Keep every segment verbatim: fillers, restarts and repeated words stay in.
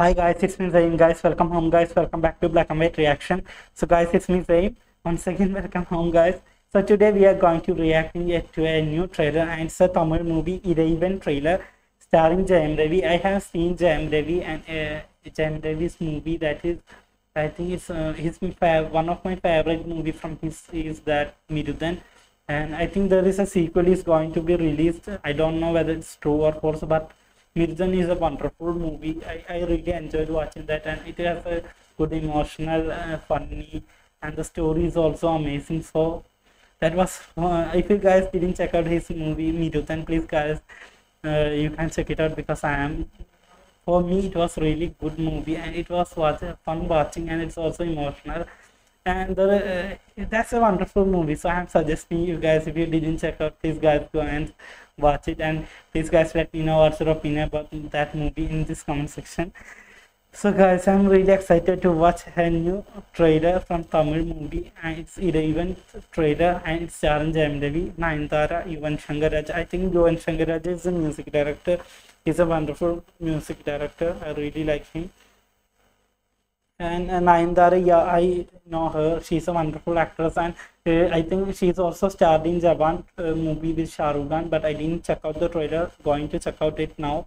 Hi guys, it's me Zain. Guys, welcome home. Guys, welcome back to Black and White Reaction. So guys, it's me Zain. Once again, welcome home, guys. So today we are going to reacting yet to a new trailer, and it's a Tamil movie, Iraivan trailer, starring Jayam Ravi. I have seen Jayam Ravi, and uh, Jayam Ravi's movie that is, I think it's uh, his one of my favorite movie from his is that Mitadhun, and I think there is a sequel is going to be released. I don't know whether it's true or false, but Mitadhun is a wonderful movie. I, I really enjoyed watching that, and it has a good emotional, uh, funny, and the story is also amazing. So that was, uh, if you guys didn't check out his movie Mitadhun, please guys, uh, you can check it out, because I am, for me it was really good movie, and it was watch, fun watching, and it's also emotional, and the, uh, that's a wonderful movie. So I am suggesting you guys, if you didn't check out, please guys go and watch it, and please guys let me know what's your opinion about that movie in this comment section. So guys, I'm really excited to watch a new trailer from Tamil movie, and it's Iraivan trailer, and it's starring Jayam Ravi, Nayanthara, Yuvan Shankar Raja. I think Yuvan Shankar Raja is a music director. He's a wonderful music director. I really like him. And uh, Nayanthara, yeah, I know her. She's a wonderful actress, and uh, I think she's also starred in Jawan uh, movie with Shah Rukh Khan, but I didn't check out the trailer. Going to check out it now.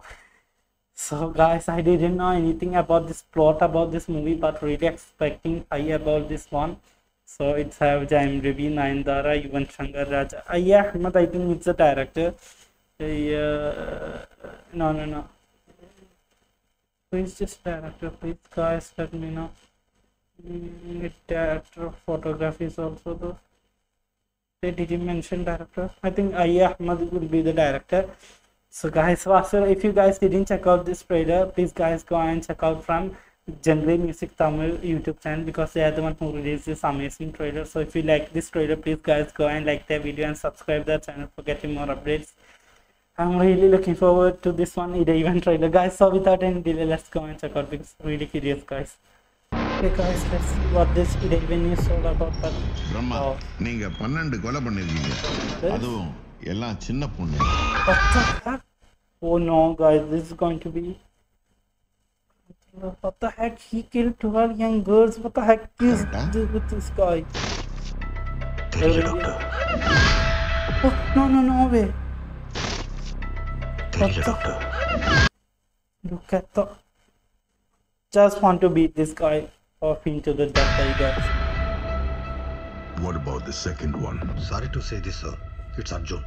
So guys, I didn't know anything about this plot about this movie, but really expecting high about this one. So it's have Jayam Ravi, Nayanthara, Yuvan Shankar Raja. I. Ahmed, I think it's a director. Uh, no, no, no. Please just director, please guys, let me know. The director of photography is also the. They didn't mention director. I think I. Ahmed will be the director. So guys, if you guys didn't check out this trailer, please guys go and check out from January Music Tamil YouTube channel, because they are the one who released this amazing trailer. So if you like this trailer, please guys go and like their video and subscribe their channel for getting more updates. I'm really looking forward to this one, Iraivan trailer, guys. So without any delay, let's go and check out, because I'm really curious, guys. Okay guys, let's see what this Iraivan is all about. But Brahma, you twelve kola pannirkeenga, adhu ella chinna ponnu. What the heck? Oh no guys, this is going to be, what the heck, he killed twelve young girls. What the heck is this with this guy? Thank you, doctor. Oh, no no no way. Thank you, doctor. Look at the, just want to beat this guy off into the death, I guess. What about the second one? Sorry to say this, sir, it's Arjun.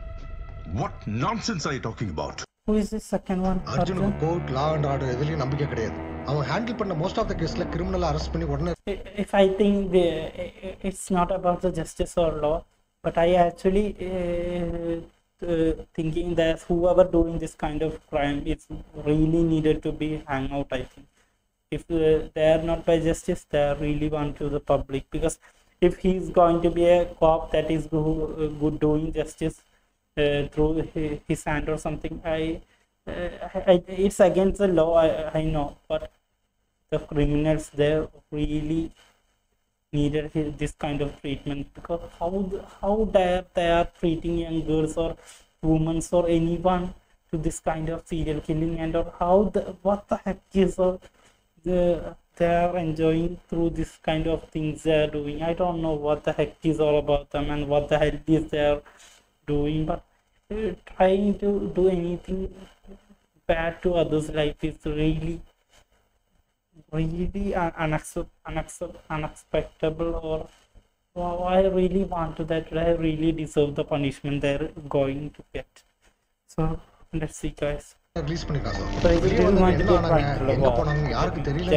What nonsense are you talking about? Who is the second one? Arjun, Arjun? Court, law and order, everything nambike kedaiyadhu. Avan handle panna most of the case la criminal arrest panni odane. If I think the, it's not about the justice or law, but I actually uh, uh, thinking that whoever doing this kind of crime, it's really needed to be hang out, I think. If uh, they are not by justice, they are really want to the public, because if he is going to be a cop that is go, uh, good doing justice Uh, through his, his hand or something, I, uh, I it's against the law, I, I know, but the criminals there really needed his, this kind of treatment, because how how dare they are treating young girls or women or anyone to this kind of serial killing, and or how the, what the heck is or the they are enjoying through this kind of things they are doing. I don't know what the heck is all about them and what the hell is there doing, but uh, trying to do anything bad to others' life is really, really un unaccept unaccept unacceptable. Or wow, I really want to that. I really deserve the punishment they're going to get. So let's see, guys. So if you didn't want to get practical about it, it's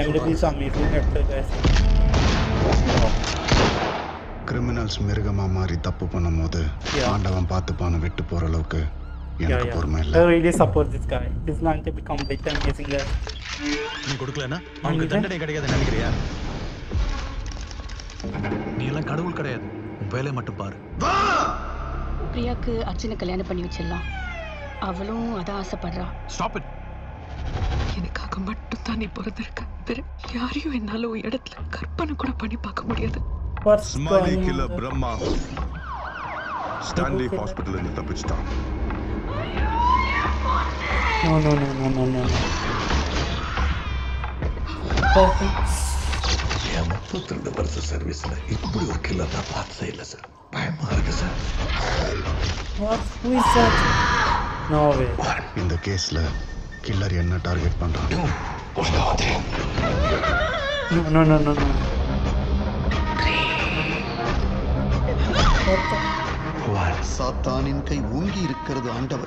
amazing actor, guys. Criminals மிருகமா மாறி தப்பு பண்ணும்போது ஆண்டவன் பார்த்துப்பான விட்டு போற அளவுக்கு எனக்கு பொறுமை இல்ல. I really support this guy. This man to become better amazing guy. நீ கொடுக்கலனா உங்களுக்கு தண்டனை கிடைக்காதுன்னு நினைக்கிறியா? நீ எல்லாம் கடவுள் கிடையாது. உன் வேலைய மட்டும் பாரு. வா! பிரியாக்கு அர்ச்சனை கல்யாணம் பண்ணி வச்சிரலாம். அவளும் அத ஆசைப்படுறா. Stop it. எனக்காக மட்டும் தான் நீ பிறந்திருக்க. வேற யாரையும் என்னால ஒரு இடத்துல கற்பனை கூட பண்ணி பார்க்க முடியாது. Smiley killer Brahma Stanley hospital in the Tapista. No no no no no no. What? Who is that? No way. In the case, killer enna target pandran. No, no, no, no, no. What? Satanin kai ungi irukkirathu aandavar.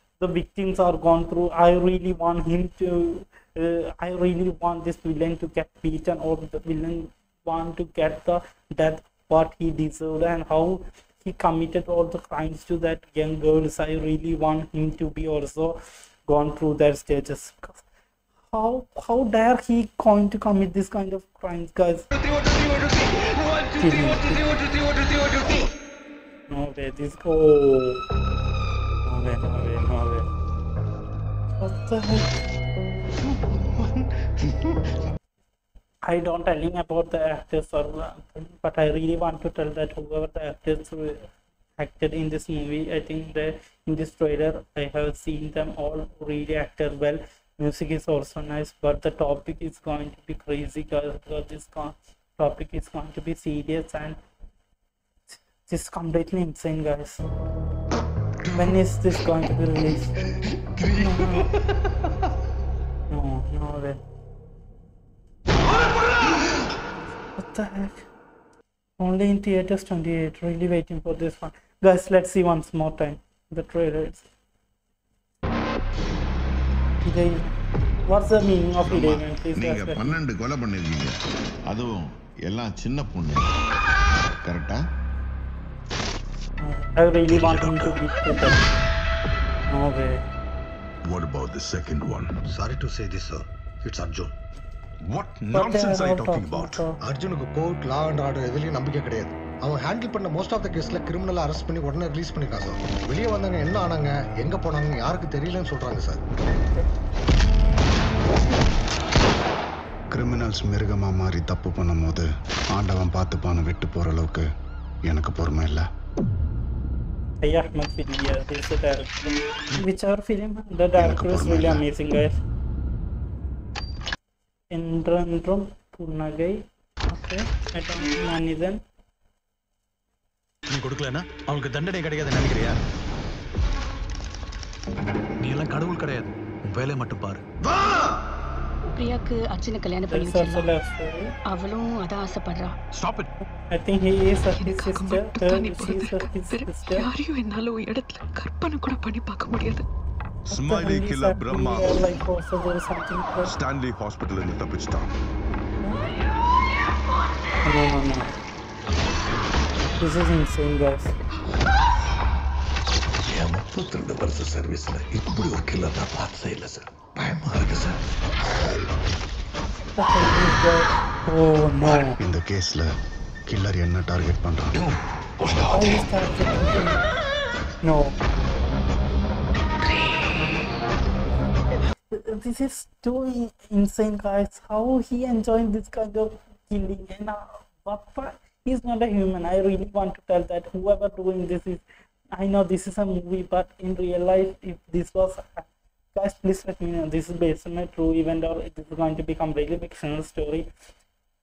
the victims are gone through. I really want him to uh, I really want this villain to get beaten, or the villain want to get the death what he deserved, and how he committed all the crimes to that young girls. I really want him to be also gone through their stages. How how dare he going to commit this kind of crimes, guys? No way, this go. No way, no way, no way. What the heck? I don't tell him about the actors or but I really want to tell that whoever the actors acted in this movie, I think they in this trailer I have seen them all really acted well. Music is also nice, but the topic is going to be crazy, guys, because this topic is going to be serious and just completely insane, guys. When is this going to be released? No, no way. What the heck? Only in theaters twenty-eight. Really waiting for this one, guys. Let's see once more time the trailers. What's the meaning of Iraivan? Please guys. twelve கொலை பண்ணிருக்கீங்க. அதுவும் எல்லாம் சின்ன பொண்ணு. கரெக்ட்டா? I really want him to beat them. No way. What about the second one? Sorry to say this, sir. It's Arjun. What nonsense are you talking about? Arjun ku court, law and order edhiliyum nambike kedaiyadhu. Avan handle panna most of the case la criminal arrest panni odane release pannika sir. Veliya vandanga enna aananga, enga ponaanga yaarukku theriyala nu solranga sir. Criminals mirgama mari thappu pannumbodhu aandavan paathu paana vittu pora alukku enakku poruma illa. I. Ahmed film here is the director. Which our film the director is really amazing, guys. Andron from Punige. Okay, I don't know Manitan. நீ கொடுக்கலனா அவங்களுக்கு தண்டனை கிடைக்காது நினைக்கறியா? நீ எல்லாம் கடவுள் கிடையாது. வேலை மட்டும் பாரு. பிரியாக்கு அர்ச்சனை கல்யாணம் பண்ணி வச்சிருக்காங்க. அவளும் அத ஆசைப்படுறா. Stop it. I think he is a his sister. She is a his sister. யாரையும் என்னால இடத்துல கற்பனை கூட பண்ணி பார்க்க முடியாது. Smiley killer Brahma like also there is something for Stanley Hospital in Mitadhun. No, no, no. This is insane, guys. Yeah, my putra the versus service la ippadi or killer na paathai illa sir. Payama irukku sir. Oh no. In the case la killer enna target pandran. No. This is too insane, guys. How he enjoying this kind of killing, and uh, he's not a human. I really want to tell that whoever doing this is, I know this is a movie, but in real life, if this was, guys, please let me know. This is based on a true event, or it is going to be completely fictional story.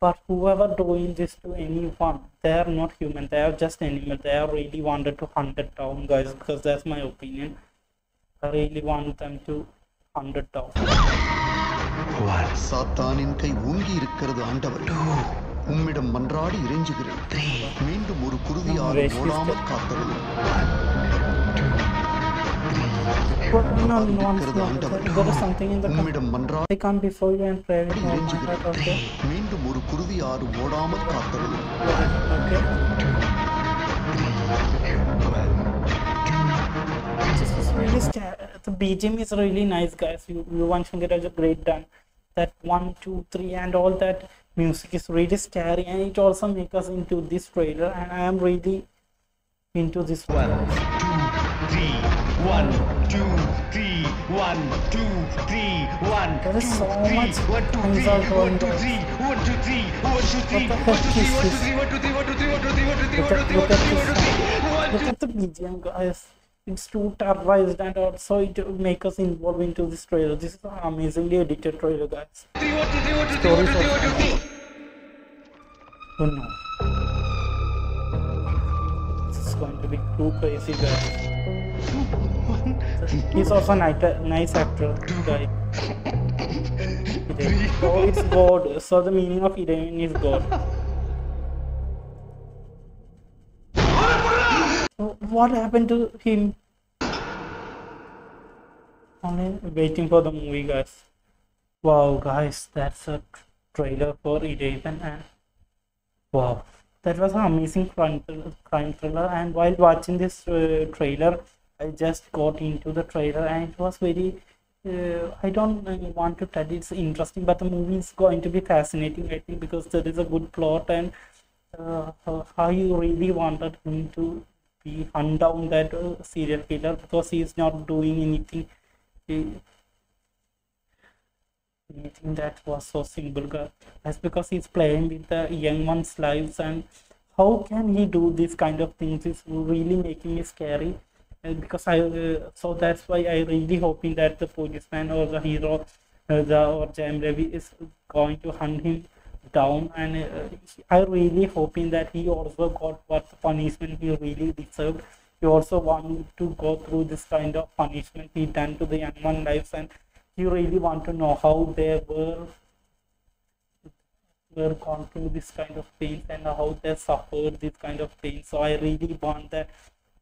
But whoever doing this to anyone, they are not human. They are just animal. They are really wanted to hunt it down, guys, because that's my opinion. I really want them to. சாத்தானின் கை ஊங்கி இருக்கிறது ஆண்டவர். உம்மிடம் மன்றாடி இறைஞ்சுகிறேன். மீண்டும் ஒரு குருதி ஆடு ஓடாமல் காத்தது. உம்மிடம் மன்றாடி இறைஞ்சுகிறேன். மீண்டும் ஒரு குருதி ஆடு ஓடாமல் காத்தது. Really the B G M is really nice, guys. Yuvan Shankar Raja, great done. that one, two, three and all that music is really scary, and it also makes us into this trailer, and I am really into this one. one two three one two three one two three one There is so much things are going on. Look at the B G M, guys. It's too terrorized, and also it make us involved into this trailer. This is an amazingly edited trailer, guys. Stories of... Oh no. This is going to be too crazy, guys. He's also a nice actor, guy. So it's God. So the meaning of Iraivan is God. What happened to him? Only waiting for the movie, guys. Wow, guys, that's a trailer for Iraivan, and wow, that was an amazing crime thriller. And while watching this uh, trailer, I just got into the trailer, and it was very. Uh, I don't want to tell it's interesting, but the movie is going to be fascinating, I think, because there is a good plot, and uh, how you really wanted him to hunt down that uh, serial killer, because he is not doing anything he, anything that was so simple, guys. That's because he's playing with the young one's lives, and how can he do this kind of things is really making me scary. And because I uh, so that's why I really hoping that the policeman or the hero uh, the or Jayam Ravi is going to hunt him down, and uh, I really hoping that he also got what the punishment he really deserved. He also wanted to go through this kind of punishment he done to the young one lives, and he really want to know how they were were gone through this kind of pain and how they suffered this kind of pain. So I really want that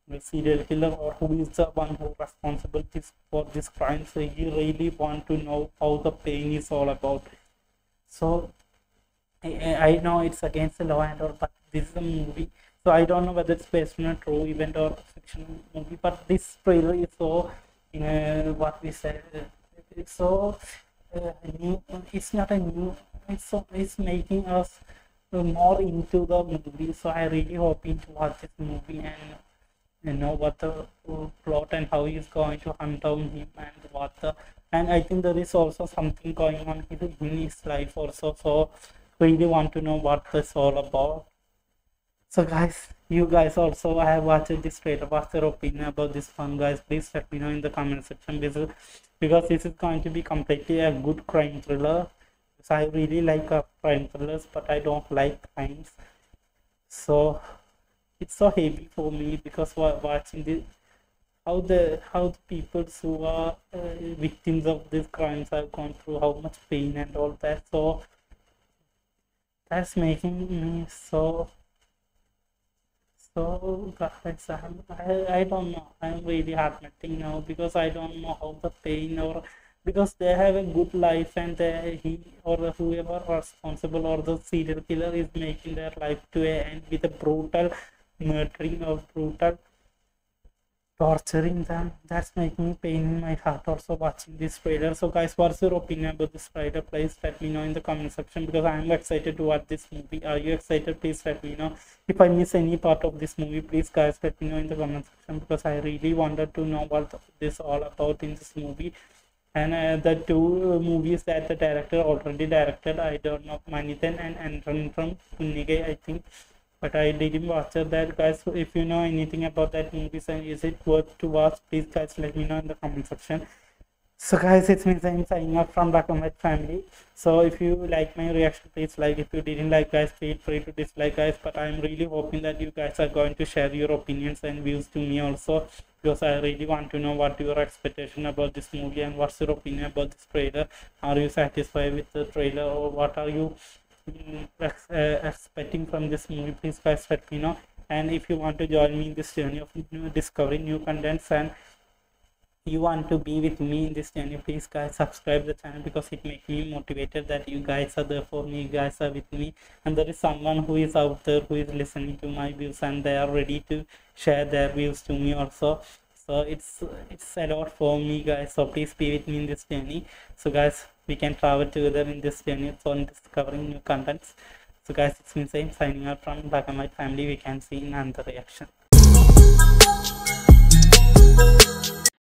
the serial killer, or who is the one who responsible this, for this crime, so he really want to know how the pain is all about. So I know it's against the law and all, but this is a movie, so I don't know whether it's based on a true event or fictional movie. But this trailer is so, you know, what we said, it's so uh, new. It's not a new. It's so it's making us more into the movie. So I really hoping to watch this movie and you know what the plot and how he's going to hunt down him and what the. And I think there is also something going on in his life also. So. Really want to know what this all about. So guys, you guys also I have watched this trailer. What's your opinion about this one, guys? Please let me know in the comment section, because this is going to be completely a good crime thriller. So I really like uh, crime thrillers, but I don't like crimes. So it's so heavy for me, because while watching this, how the how the people who are uh, victims of these crimes have gone through, how much pain and all that. So that's making me so, so, guys, I'm, I, I don't know, I'm really heart-melting now, because I don't know how the pain, or, because they have a good life, and they, he or whoever responsible or the serial killer is making their life to an end with a brutal murdering or brutal torturing them. That's making me pain in my heart also watching this trailer. So guys, what's your opinion about this trailer? Please let me know in the comment section, because I am excited to watch this movie. Are you excited? Please let me know. If I miss any part of this movie, please guys let me know in the comment section, because I really wanted to know what this all about in this movie. And uh, the two movies that the director already directed, I don't know, Manitan and Andron from Punige, I think. But I didn't watch that, guys. So if you know anything about that movie, and is it worth to watch, please guys let me know in the comment section. So guys, it's me Zain signing off from Black and White family. So if you like my reaction, please like. If you didn't like, guys, feel free to dislike, guys. But I'm really hoping that you guys are going to share your opinions and views to me also, because I really want to know what your expectation about this movie and what's your opinion about this trailer. Are you satisfied with the trailer, or what are you Uh, expecting from this movie? Please guys let me know. And if you want to join me in this journey of new discovering new contents, and you want to be with me in this journey, please guys subscribe the channel, because it makes me motivated that you guys are there for me, you guys are with me, and there is someone who is out there who is listening to my views, and they are ready to share their views to me also. So it's it's a lot for me, guys. So please be with me in this journey. So guys, we can travel together in this journey on discovering new contents. So guys, it's me Zain signing out from Black and White family. We can see in another reaction.